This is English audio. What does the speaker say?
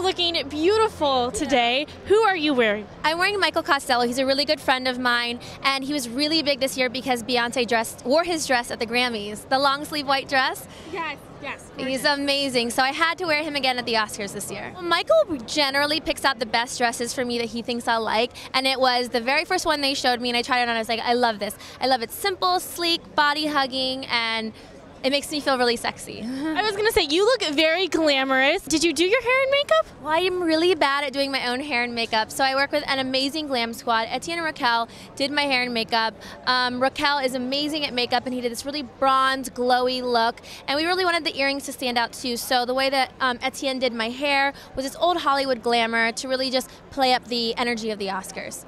are looking beautiful today. Yeah. Who are you wearing? I'm wearing Michael Costello. He's a really good friend of mine, and he was really big this year because Beyoncé wore his dress at the Grammys, the long sleeve white dress. Yes. Yes, he's amazing, so I had to wear him again at the Oscars this year. Well, Michael generally picks out the best dresses for me that he thinks I'll like, and it was the very first one they showed me, and I tried it on, I was like, I love this. I love it. Simple, sleek, body-hugging, and it makes me feel really sexy. I was gonna say, you look very glamorous. Did you do your hair and makeup? Well, I am really bad at doing my own hair and makeup, so I work with an amazing glam squad. Etienne and Raquel did my hair and makeup. Raquel is amazing at makeup, and he did this really bronze, glowy look, and we really wanted the earrings to stand out too, so the way that Etienne did my hair was this old Hollywood glamour to really just play up the energy of the Oscars.